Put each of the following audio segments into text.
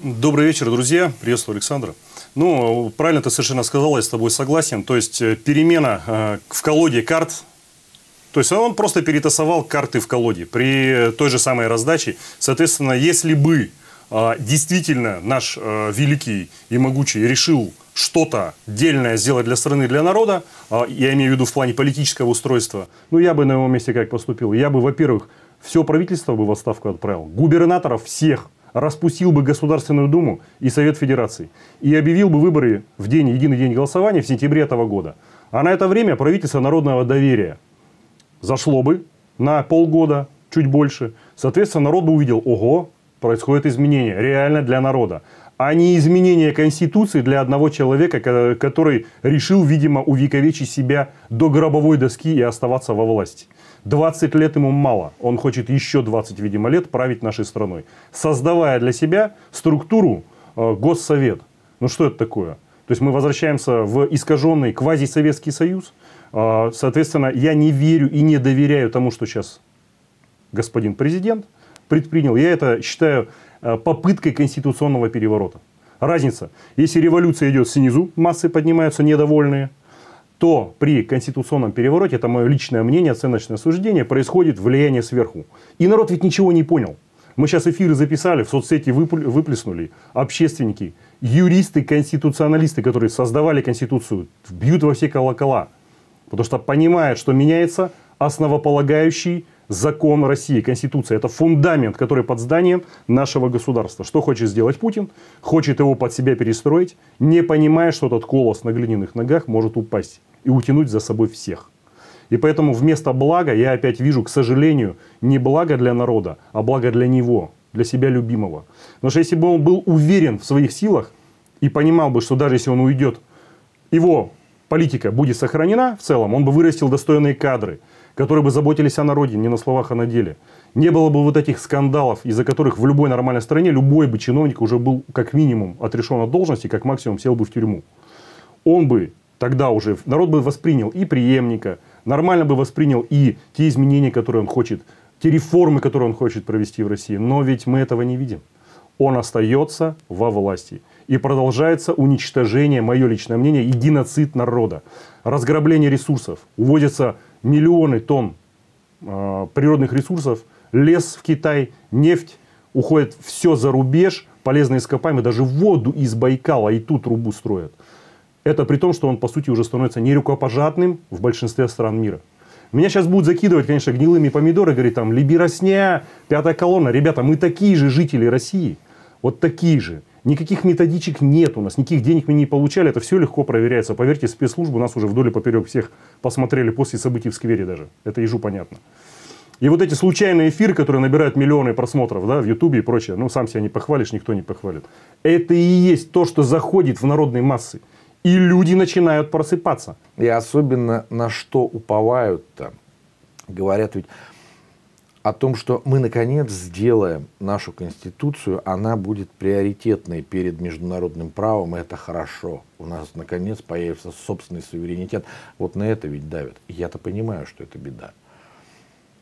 Добрый вечер, друзья. Приветствую, Александра. Ну, правильно ты совершенно сказала, я с тобой согласен. То есть, перемена в колоде карт. То есть, он просто перетасовал карты в колоде при той же самой раздаче. Соответственно, если бы действительно наш великий и могучий решил что-то дельное сделать для страны, для народа, я имею в виду в плане политического устройства, ну, я бы на его месте как поступил. Я бы, во-первых, все правительство бы в отставку отправил, губернаторов всех, распустил бы Государственную Думу и Совет Федерации и объявил бы выборы в день, единый день голосования в сентябре этого года. А на это время правительство народного доверия зашло бы на полгода, чуть больше. Соответственно, народ бы увидел, ого, происходят изменения, реально для народа. А не изменение Конституции для одного человека, который решил, видимо, увековечить себя до гробовой доски и оставаться во власти. 20 лет ему мало. Он хочет еще 20, видимо, лет править нашей страной, создавая для себя структуру Госсовет. Ну что это такое? То есть мы возвращаемся в искаженный квазисоветский союз. Соответственно, я не верю и не доверяю тому, что сейчас господин президент предпринял. Я это считаю попыткой конституционного переворота. Разница. Если революция идет снизу, массы поднимаются недовольные, то при конституционном перевороте, это мое личное мнение, оценочное суждение, происходит влияние сверху. И народ ведь ничего не понял. Мы сейчас эфиры записали, в соцсети выплеснули. Общественники, юристы, конституционалисты, которые создавали Конституцию, бьют во все колокола. Потому что понимают, что меняется основополагающий закон России, Конституция. Это фундамент, который под зданием нашего государства. Что хочет сделать Путин? Хочет его под себя перестроить, не понимая, что этот колос на глиняных ногах может упасть и утянуть за собой всех. И поэтому вместо блага я опять вижу, к сожалению, не благо для народа, а благо для него, для себя любимого. Потому что если бы он был уверен в своих силах и понимал бы, что даже если он уйдет, его политика будет сохранена в целом, он бы вырастил достойные кадры, которые бы заботились о народе, не на словах, а на деле. Не было бы вот этих скандалов, из-за которых в любой нормальной стране любой бы чиновник уже был как минимум отрешен от должности, как максимум сел бы в тюрьму. Он бы тогда уже, народ бы воспринял и преемника, нормально бы воспринял и те изменения, которые он хочет, те реформы, которые он хочет провести в России. Но ведь мы этого не видим. Он остается во власти. И продолжается уничтожение, мое личное мнение, и геноцид народа. Разграбление ресурсов. Уводятся миллионы тонн природных ресурсов. Лес в Китай, нефть. Уходит все за рубеж. Полезные ископаемые. Даже воду из Байкала и ту трубу строят. Это при том, что он, по сути, уже становится нерукопожатным в большинстве стран мира. Меня сейчас будут закидывать, конечно, гнилыми помидоры. Говорит, там, либеросня, пятая колонна. Ребята, мы такие же жители России. Вот такие же. Никаких методичек нет у нас, никаких денег мы не получали, это все легко проверяется. Поверьте, спецслужбы нас уже вдоль и поперек всех посмотрели после событий в сквере даже. Это ежу понятно. И вот эти случайные эфиры, которые набирают миллионы просмотров, да, в Ютубе и прочее, ну сам себя не похвалишь, никто не похвалит. Это и есть то, что заходит в народные массы. И люди начинают просыпаться. И особенно на что уповают-то? Говорят ведь о том, что мы, наконец, сделаем нашу Конституцию, она будет приоритетной перед международным правом, и это хорошо. У нас, наконец, появится собственный суверенитет. Вот на это ведь давят. Я-то понимаю, что это беда.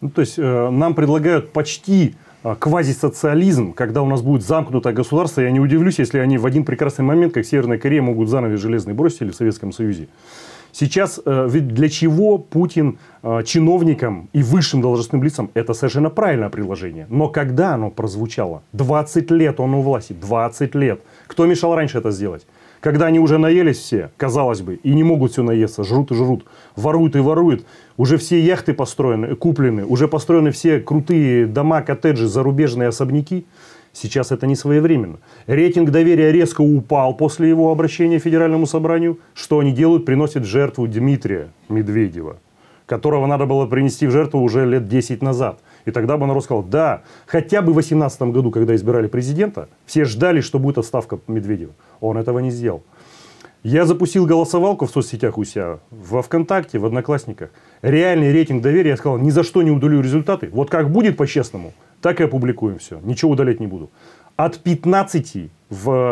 Ну, то есть, нам предлагают почти квазисоциализм, когда у нас будет замкнутое государство. Я не удивлюсь, если они в один прекрасный момент, как Северная Корея, могут занавес железный бросить или в Советском Союзе. Сейчас ведь для чего Путин чиновникам и высшим должностным лицам? Это совершенно правильное предложение. Но когда оно прозвучало? 20 лет он у власти. 20 лет. Кто мешал раньше это сделать? Когда они уже наелись все, казалось бы, и не могут все наесться, жрут и жрут, воруют и воруют. Уже все яхты построены, куплены, уже построены все крутые дома, коттеджи, зарубежные особняки. Сейчас это не своевременно. Рейтинг доверия резко упал после его обращения к Федеральному собранию. Что они делают? Приносят в жертву Дмитрия Медведева, которого надо было принести в жертву уже лет 10 назад. И тогда бы народ сказал, да, хотя бы в 2018 году, когда избирали президента, все ждали, что будет отставка Медведева. Он этого не сделал. Я запустил голосовалку в соцсетях у себя, во ВКонтакте, в Одноклассниках. Реальный рейтинг доверия, я сказал, ни за что не удалю результаты. Вот как будет по-честному, так и опубликуем все. Ничего удалять не буду. От 15 до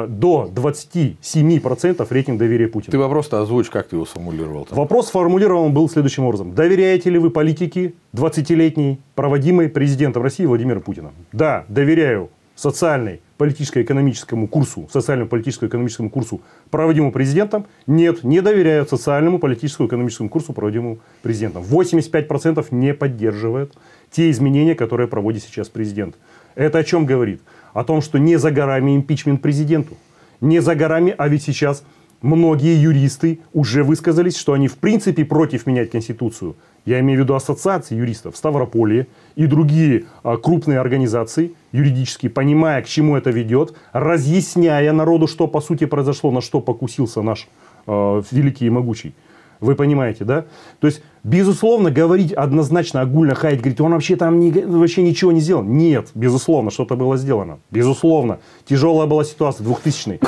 27% рейтинг доверия Путина. Ты вопрос-то озвучь, как ты его сформулировал? Там? Вопрос сформулирован был следующим образом. Доверяете ли вы политике 20-летней, проводимой президентом России Владимира Путина? Да, доверяю социальной, политическо-экономическому курсу, социально-политическо-экономическому курсу, проводимому президентом? Нет, не доверяют социальному политическо-экономическому курсу, проводимому президентом. 85% не поддерживают те изменения, которые проводит сейчас президент. Это о чем говорит? О том, что не за горами импичмент президенту. Не за горами, а ведь сейчас многие юристы уже высказались, что они в принципе против менять Конституцию. Я имею в виду ассоциации юристов, Ставрополье и другие крупные организации юридические, понимая, к чему это ведет, разъясняя народу, что по сути произошло, на что покусился наш великий и могучий. Вы понимаете, да? То есть, безусловно, говорить однозначно, огульно хаять, говорить, он вообще там вообще ничего не сделал. Нет, безусловно, что-то было сделано. Безусловно. Тяжелая была ситуация, 2000-й.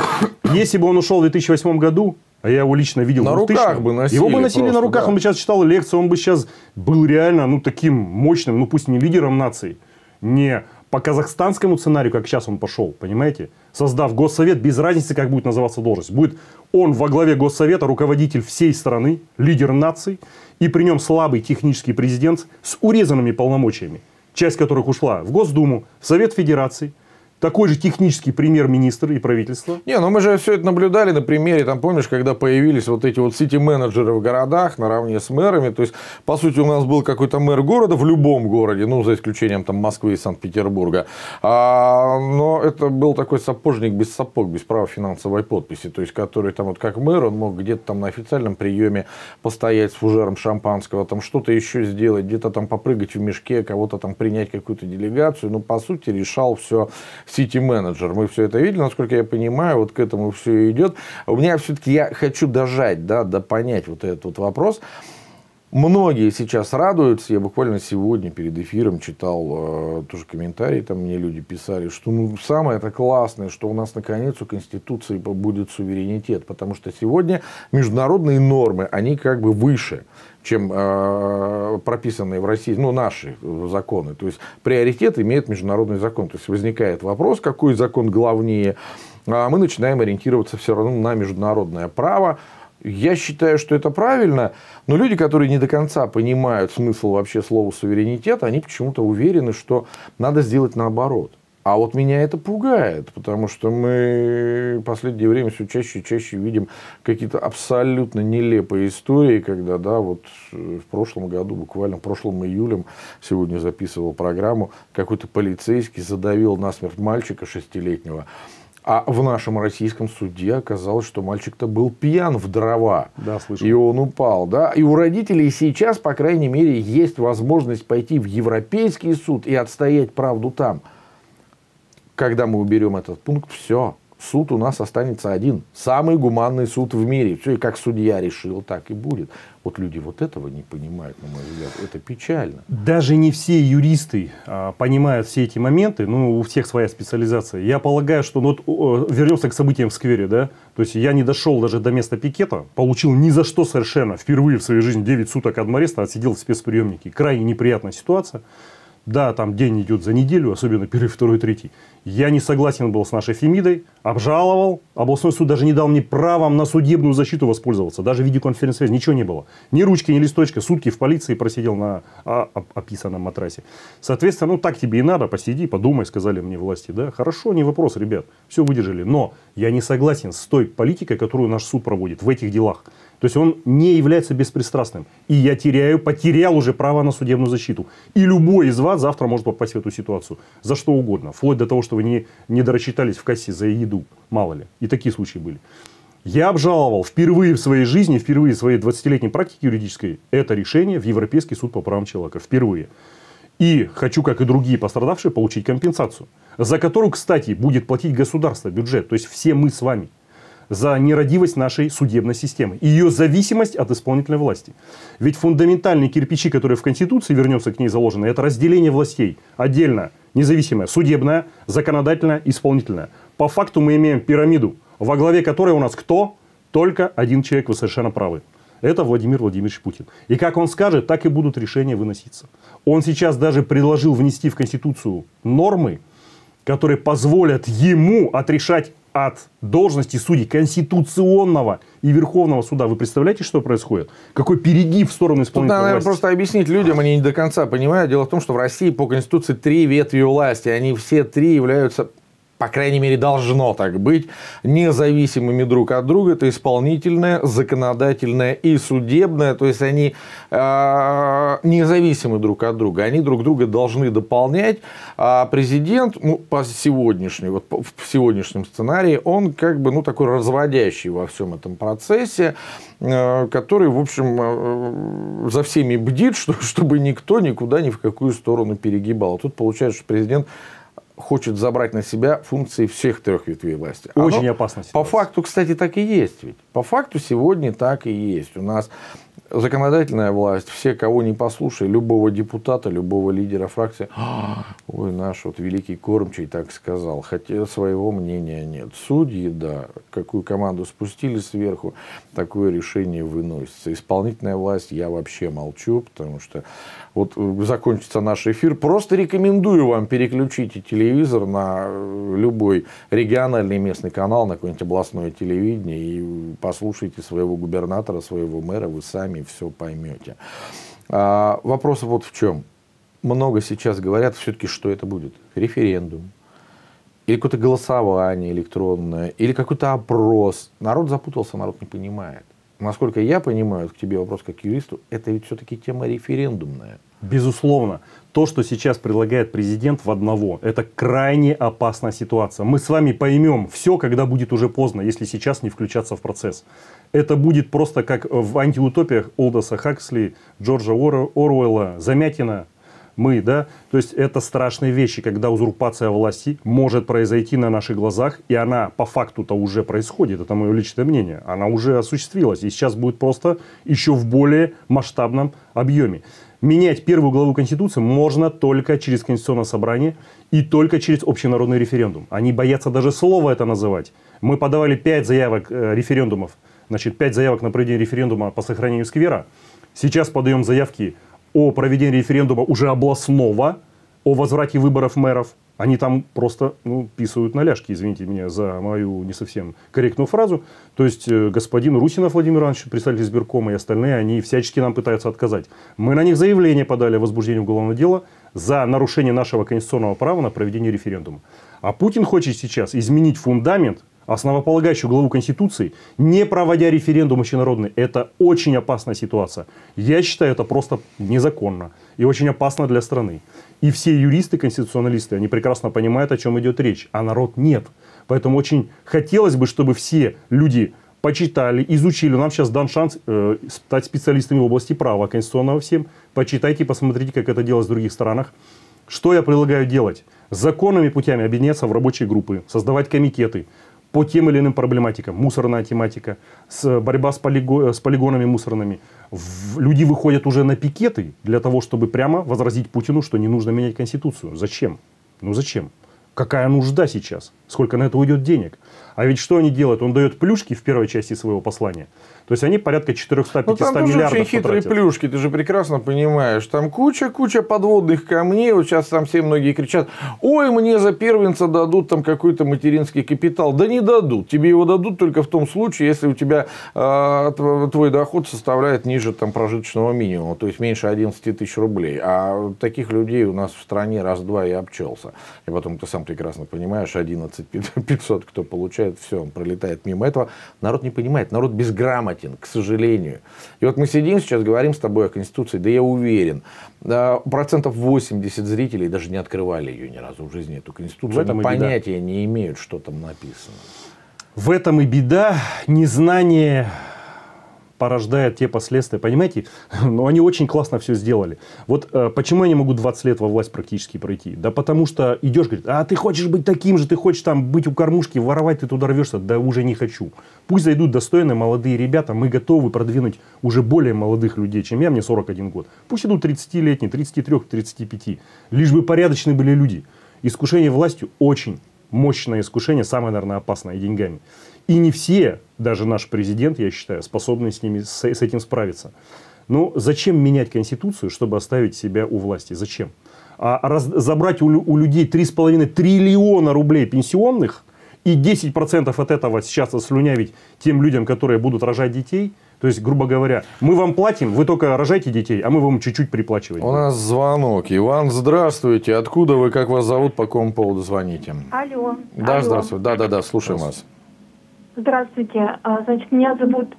Если бы он ушел в 2008 году, а я его лично видел в 2000-м, его бы носили на руках, да. Он бы сейчас читал лекцию, он бы сейчас был реально, ну, таким мощным, ну, пусть не лидером нации, не по казахстанскому сценарию, как сейчас он пошел, понимаете? Создав Госсовет, без разницы, как будет называться должность. Будет он во главе Госсовета, руководитель всей страны, лидер нации, и при нем слабый технический президент с урезанными полномочиями, часть которых ушла в Госдуму, в Совет Федерации. Такой же технический премьер-министр и правительство. Не, ну мы же все это наблюдали на примере, там помнишь, когда появились вот эти вот сити-менеджеры в городах наравне с мэрами. То есть, по сути, у нас был какой-то мэр города в любом городе, ну, за исключением там Москвы и Санкт-Петербурга. Но это был такой сапожник без сапог, без права финансовой подписи. То есть, который там вот как мэр, он мог где-то там на официальном приеме постоять с фужером шампанского, там что-то еще сделать, где-то там попрыгать в мешке, кого-то там принять какую-то делегацию. Ну, по сути, решал все сити-менеджер. Мы все это видели, насколько я понимаю, вот к этому все идет. У меня все-таки, я хочу дожать, да, понять вот этот вот вопрос. Многие сейчас радуются, я буквально сегодня перед эфиром читал тоже комментарии, там мне люди писали, что ну, самое это классное, что у нас наконец у Конституции будет суверенитет, потому что сегодня международные нормы, они как бы выше, чем прописанные в России, ну, наши законы. То есть, приоритет имеет международный закон. То есть, возникает вопрос, какой закон главнее. А мы начинаем ориентироваться все равно на международное право. Я считаю, что это правильно, но люди, которые не до конца понимают смысл вообще слова суверенитет, они почему-то уверены, что надо сделать наоборот. А вот меня это пугает, потому что мы в последнее время все чаще и чаще видим какие-то абсолютно нелепые истории, когда, да, вот в прошлом году, буквально прошлым июлем, сегодня записывал программу, какой-то полицейский задавил насмерть мальчика 6-летнего. А в нашем российском суде оказалось, что мальчик-то был пьян в дрова, да, и он упал. Да? И у родителей сейчас, по крайней мере, есть возможность пойти в Европейский суд и отстоять правду там. Когда мы уберем этот пункт, все, суд у нас останется один. Самый гуманный суд в мире. Все, и как судья решил, так и будет. Вот люди вот этого не понимают, на мой взгляд. Это печально. Даже не все юристы понимают все эти моменты. Ну, у всех своя специализация. Я полагаю, что... Ну, вот, вернемся к событиям в сквере, да? То есть, я не дошел даже до места пикета. Получил ни за что совершенно. Впервые в своей жизни 9 суток адмареста отсидел в спецприемнике. Крайне неприятная ситуация. Да, там день идет за неделю, особенно первый, второй, третий. Я не согласен был с нашей Фемидой, обжаловал. Областной суд даже не дал мне правом на судебную защиту воспользоваться. Даже видеоконференц-связи, ничего не было. Ни ручки, ни листочка. Сутки в полиции просидел на описанном матрасе. Соответственно, ну так тебе и надо, посиди, подумай, сказали мне власти. Да, хорошо, не вопрос, ребят, все выдержали. Но я не согласен с той политикой, которую наш суд проводит в этих делах. То есть, он не является беспристрастным. И я потерял уже право на судебную защиту. И любой из вас завтра может попасть в эту ситуацию. За что угодно. Вплоть до того, что вы не дорасчитались в кассе за еду. Мало ли. И такие случаи были. Я обжаловал впервые в своей жизни, впервые в своей 20-летней практике юридической, это решение в Европейский суд по правам человека. Впервые. И хочу, как и другие пострадавшие, получить компенсацию. За которую, кстати, будет платить государство, бюджет. То есть, все мы с вами. За нерадивость нашей судебной системы и ее зависимость от исполнительной власти. Ведь фундаментальные кирпичи, которые в Конституции, вернемся к ней, заложены, это разделение властей. Отдельно независимая судебная, законодательная, исполнительная. По факту мы имеем пирамиду, во главе которой у нас кто? Только один человек, вы совершенно правы. Это Владимир Владимирович Путин. И как он скажет, так и будут решения выноситься. Он сейчас даже предложил внести в Конституцию нормы, которые позволят ему отрешать от должности судей Конституционного и Верховного суда. Вы представляете, что происходит? Какой перегиб в сторону исполнительной власти? Тут, наверное, просто объяснить людям, они не до конца понимают. Дело в том, что в России по Конституции 3 ветви власти. Они все 3 являются по крайней мере, должно так быть, независимыми друг от друга. Это исполнительное, законодательное и судебное. То есть, они независимы друг от друга. Они друг друга должны дополнять. А президент, ну, в сегодняшнем сценарии, он как бы, ну, такой разводящий во всем этом процессе, который, в общем, за всеми бдит, чтобы никто никуда ни в какую сторону перегибал. Тут получается, что президент хочет забрать на себя функции всех трех ветвей власти. Очень опасно. По факту, кстати, так и есть ведь. По факту сегодня так и есть. У нас законодательная власть, все, кого не послушай, любого депутата, любого лидера фракции, ой, наш вот великий кормчий так сказал, хотя своего мнения нет. Судьи, да, какую команду спустили сверху, такое решение выносится. Исполнительная власть, я вообще молчу, потому что вот закончится наш эфир. Просто рекомендую вам переключить и телевизор на любой региональный местный канал, на какое-нибудь областное телевидение и послушайте своего губернатора, своего мэра, вы сами все поймете. Вопрос вот в чем. Много сейчас говорят все-таки, что это будет. Референдум. Или какое-то голосование электронное. Или какой-то опрос. Народ запутался, народ не понимает. Насколько я понимаю, к тебе вопрос как к юристу, это ведь все-таки тема референдумная. Безусловно. То, что сейчас предлагает президент в одного, это крайне опасная ситуация. Мы с вами поймем все, когда будет уже поздно, если сейчас не включаться в процесс. Это будет просто как в антиутопиях Олдоса Хаксли, Джорджа Орвелла, Замятина. Мы, да? То есть, это страшные вещи, когда узурпация власти может произойти на наших глазах, и она по факту-то уже происходит, это мое личное мнение, она уже осуществилась, и сейчас будет просто еще в более масштабном объеме. Менять первую главу Конституции можно только через Конституционное собрание и только через общенародный референдум. Они боятся даже слова это называть. Мы подавали 5 заявок референдумов, значит, 5 заявок на проведение референдума по сохранению сквера. Сейчас подаем заявки о проведении референдума уже областного, о возврате выборов мэров. Они там просто, ну, писают на ляжки, извините меня за мою не совсем корректную фразу. То есть, господин Русинов Владимир Иванович, представитель избиркома и остальные, они всячески нам пытаются отказать. Мы на них заявление подали о возбуждении уголовного дела за нарушение нашего конституционного права на проведение референдума. А Путин хочет сейчас изменить фундамент, основополагающую главу Конституции, не проводя референдум общенародный. Это очень опасная ситуация. Я считаю, это просто незаконно и очень опасно для страны. И все юристы, конституционалисты, они прекрасно понимают, о чем идет речь, а народ нет. Поэтому очень хотелось бы, чтобы все люди почитали, изучили. Нам сейчас дан шанс стать специалистами в области права конституционного всем. Почитайте, посмотрите, как это делается в других странах. Что я предлагаю делать? Законными путями объединяться в рабочие группы, создавать комитеты по тем или иным проблематикам. Мусорная тематика, борьба с полигонами мусорными. Люди выходят уже на пикеты для того, чтобы прямо возразить Путину, что не нужно менять Конституцию. Зачем? Ну зачем? Какая нужда сейчас? Сколько на это уйдет денег? А ведь что они делают? Он дает плюшки в первой части своего послания. То есть, они порядка 400–500 миллиардов потратят. Там тоже очень хитрые плюшки, ты же прекрасно понимаешь. Там куча-куча подводных камней. Вот сейчас там все многие кричат, ой, мне за первенца дадут там какой-то материнский капитал. Да не дадут. Тебе его дадут только в том случае, если у тебя твой доход составляет ниже там прожиточного минимума. То есть, меньше 11 тысяч рублей. А таких людей у нас в стране раз-два и обчелся. И потом ты сам прекрасно понимаешь, 11 500, кто получает, все, он пролетает мимо этого. Народ не понимает. Народ безграмотен, к сожалению. И вот мы сидим сейчас, говорим с тобой о Конституции, да я уверен, 80% зрителей даже не открывали ее ни разу в жизни, эту Конституцию, они понятия не имеют, что там написано. В этом и беда, незнание порождает те последствия, понимаете? Но они очень классно все сделали. Вот почему я не могу 20 лет во власть практически пройти? Да потому что идешь, говорит, а ты хочешь быть таким же, ты хочешь там быть у кормушки, воровать, ты туда рвешься, да уже не хочу. Пусть зайдут достойные молодые ребята, мы готовы продвинуть уже более молодых людей, чем я, мне 41 год. Пусть идут 30-летние, 33–35, лишь бы порядочные были люди. Искушение властью очень мощное искушение, самое, наверное, опасное, деньгами. И не все, даже наш президент, я считаю, способны с этим справиться. Но зачем менять Конституцию, чтобы оставить себя у власти? Зачем? А забрать у людей 3,5 триллиона рублей пенсионных и 10% от этого сейчас ослюнявить тем людям, которые будут рожать детей, То есть, грубо говоря, мы вам платим, вы только рожайте детей, а мы вам чуть-чуть приплачиваем. У нас звонок. Иван, здравствуйте. Откуда вы, как вас зовут, по какому поводу звоните? Алло. Да, алло. Здравствуйте. Да, слушаем вас. Здравствуйте. Значит, меня зовут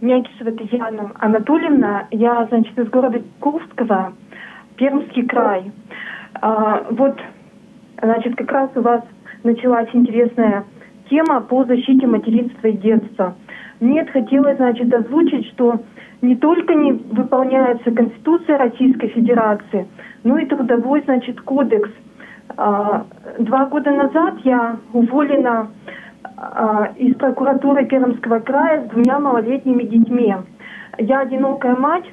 Мякишева Татьяна Анатольевна. Я, значит, из города Чайковского, Пермский край. Вот, значит, как раз у вас началась интересная тема по защите материнства и детства. Мне хотелось, значит, озвучить, что не только не выполняется Конституция Российской Федерации, но и Трудовой, значит, кодекс. 2 года назад я уволена из прокуратуры Пермского края с 2 малолетними детьми. Я одинокая мать,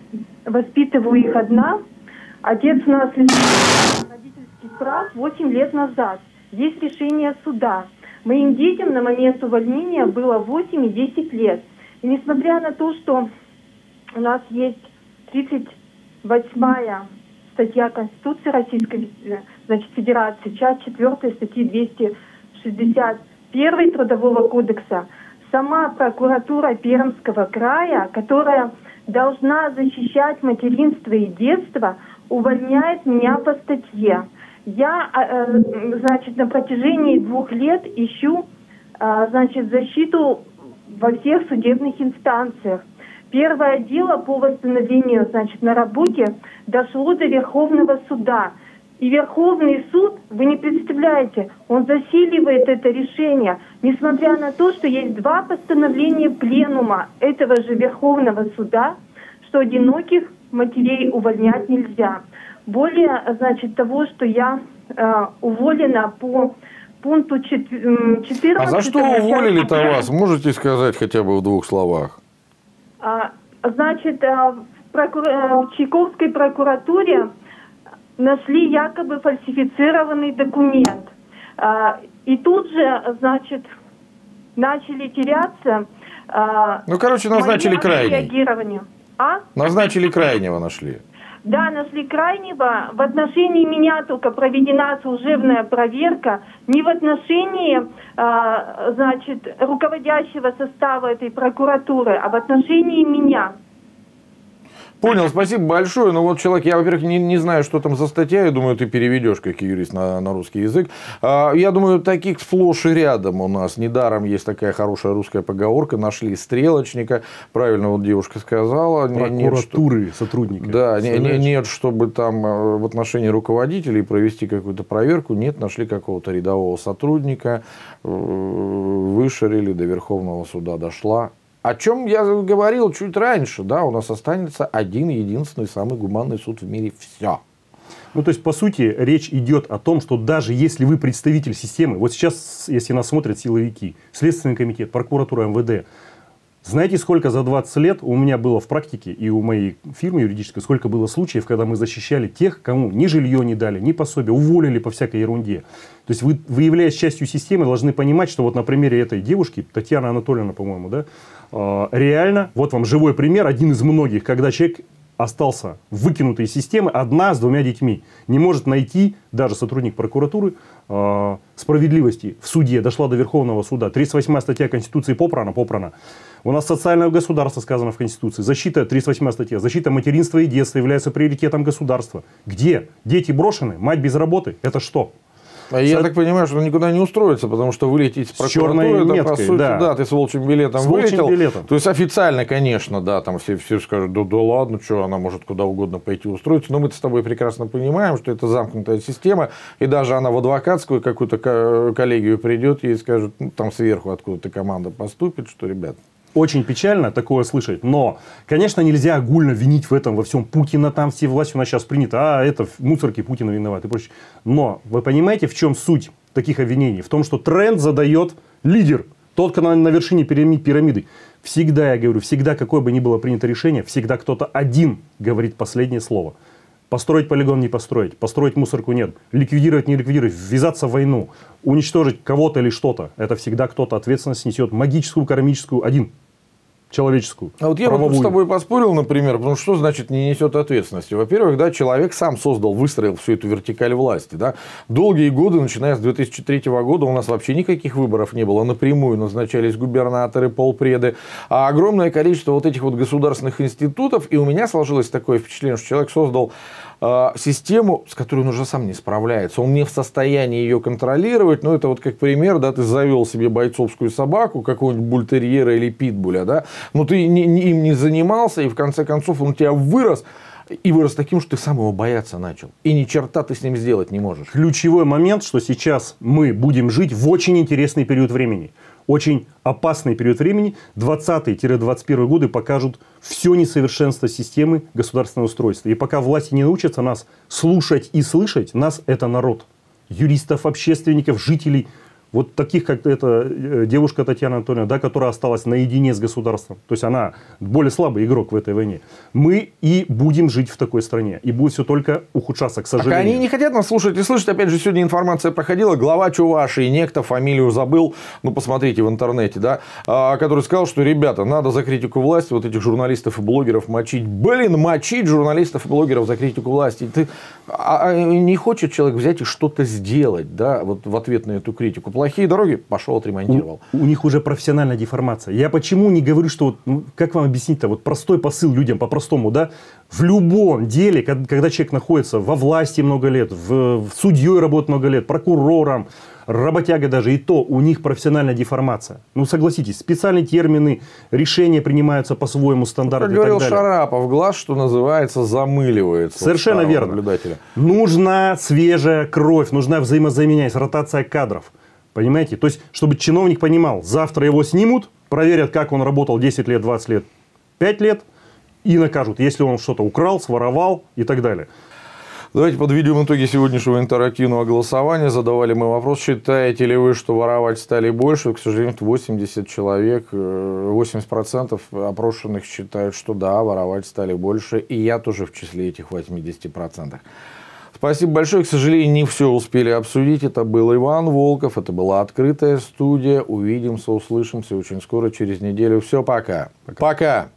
воспитываю их одна. Отец у нас лишился родительских прав 8 лет назад. Есть решение суда. Моим детям на момент увольнения было 8 и 10 лет. И несмотря на то, что у нас есть 38-я статья Конституции Российской Федерации, часть 4 статьи 261 Трудового кодекса, сама прокуратура Пермского края, которая должна защищать материнство и детство, увольняет меня по статье. Я, значит, на протяжении 2 лет ищу, значит, защиту во всех судебных инстанциях. Первое дело по восстановлению, значит, на работе дошло до Верховного суда. И Верховный суд, вы не представляете, он засиливает это решение, несмотря на то, что есть 2 постановления пленума этого же Верховного суда, что одиноких матерей увольнять нельзя. Более, значит, того, что я уволена по пункту 14. А за что уволили-то вас? Можете сказать хотя бы в 2 словах? Значит, в Чайковской прокуратуре нашли якобы фальсифицированный документ. И тут же, значит, начали теряться. Ну, короче, назначили крайнего. Назначили крайнего, нашли. Да, нашли крайнего. В отношении меня только проведена служебная проверка. Не в отношении, значит, руководящего состава этой прокуратуры, а в отношении меня. Понял, спасибо большое. Ну вот, человек, я, во-первых, не знаю, что там за статья. Я думаю, ты переведешь, как юрист, на русский язык. Я думаю, таких сплошь и рядом у нас. Недаром есть такая хорошая русская поговорка. Нашли стрелочника. Правильно вот девушка сказала. Прокуратуры сотрудники. Да, нет, чтобы там в отношении руководителей провести какую-то проверку. Нет, нашли какого-то рядового сотрудника. Вышарили, до Верховного суда дошла. О чем я говорил чуть раньше, да, у нас останется один единственный самый гуманный суд в мире. Все. Ну, то есть, по сути, речь идет о том, что даже если вы представитель системы, вот сейчас, если нас смотрят силовики, Следственный комитет, прокуратура, МВД, знаете, сколько за 20 лет у меня было в практике и у моей фирмы юридической, сколько было случаев, когда мы защищали тех, кому ни жилье не дали, ни пособие, уволили по всякой ерунде. То есть, вы, являясь частью системы, должны понимать, что вот на примере этой девушки, Татьяна Анатольевна, по-моему, да, реально, вот вам живой пример, один из многих, когда человек остался выкинутый из системы, одна с 2 детьми, не может найти, даже сотрудник прокуратуры, справедливости в суде, дошла до Верховного суда, 38-я статья Конституции попрана. У нас социальное государство сказано в Конституции, защита, 38-я статья, защита материнства и детства является приоритетом государства. Где? Дети брошены, мать без работы, это что? Я так понимаю, что никуда не устроится, потому что вылететь с прокуратуры, да, по сути, да, ты с волчьим билетом вылетел. То есть, официально, конечно, да, там все скажут, да ладно, что, она может куда угодно пойти устроиться, но мы-то с тобой прекрасно понимаем, что это замкнутая система, и даже она в адвокатскую какую-то коллегию придет, ей скажут, ну, там сверху откуда-то команда поступит, что, ребят... Очень печально такое слышать, но, конечно, нельзя огульно винить в этом во всем Путина, там все власть у нас сейчас принята, а это мусорки Путина виноваты и прочее. Но вы понимаете, в чем суть таких обвинений? В том, что тренд задает лидер, тот, кто на вершине пирамиды. Всегда, я говорю, всегда, какое бы ни было принято решение, всегда кто-то один говорит последнее слово. Построить полигон, не построить, построить мусорку, нет, ликвидировать, не ликвидировать, ввязаться в войну, уничтожить кого-то или что-то. Это всегда кто-то ответственность несет, магическую, кармическую, один. человеческую. А вот я бы с тобой поспорил, например, потому что значит не несет ответственности. Во-первых, да, человек сам создал, выстроил всю эту вертикаль власти. Да. Долгие годы, начиная с 2003 года, у нас вообще никаких выборов не было. Напрямую назначались губернаторы, полпреды. А огромное количество вот этих вот государственных институтов. И у меня сложилось такое впечатление, что человек создал систему, с которой он уже сам не справляется. Он не в состоянии ее контролировать. Но это вот как пример, да, ты завел себе бойцовскую собаку, какого-нибудь бультерьера или питбуля, да. Но ты им не занимался, и в конце концов он у тебя вырос. И вырос таким, что ты сам его бояться начал. И ни черта ты с ним сделать не можешь. Ключевой момент, что сейчас мы будем жить в очень интересный период времени. Очень опасный период времени. 20-21 годы покажут все несовершенство системы государственного устройства. И пока власти не научатся нас слушать и слышать, нас это народ. Юристов, общественников, жителей. Вот таких, как эта девушка Татьяна Анатольевна, да, которая осталась наедине с государством. То есть она более слабый игрок в этой войне. Мы и будем жить в такой стране. И будет все только ухудшаться, к сожалению. Так они не хотят нас слушать и слышать. Опять же, сегодня информация проходила. Глава Чувашии, некто, фамилию забыл, ну, посмотрите в интернете, да, который сказал, что, ребята, надо за критику власти вот этих журналистов и блогеров мочить. Блин, мочить журналистов и блогеров за критику власти. Ты... не хочет человек взять и что-то сделать, да, вот в ответ на эту критику. Плохие дороги, пошел, отремонтировал. У них уже профессиональная деформация. Я почему не говорю, что, вот, ну, как вам объяснить-то, вот простой посыл людям по-простому, да? В любом деле, когда человек находится во власти много лет, в судьей работает много лет, прокурором, работяга даже, и то у них профессиональная деформация. Ну, согласитесь, специальные термины, решения принимаются по-своему, стандарты и так далее. Как говорил Шарапов, глаз, что называется, замыливается. Совершенно верно. Нужна свежая кровь, нужна взаимозаменяемость, ротация кадров. Понимаете? То есть, чтобы чиновник понимал, завтра его снимут, проверят, как он работал 10 лет, 20 лет, 5 лет, и накажут, если он что-то украл, своровал и так далее. Давайте подведем итоги сегодняшнего интерактивного голосования. Задавали мы вопрос, считаете ли вы, что воровать стали больше? К сожалению, 80 человек, 80% опрошенных считают, что да, воровать стали больше. И я тоже в числе этих 80%. Спасибо большое. К сожалению, не все успели обсудить. Это был Иван Волков. Это была открытая студия. Увидимся, услышимся очень скоро, через неделю. Все, пока. Пока.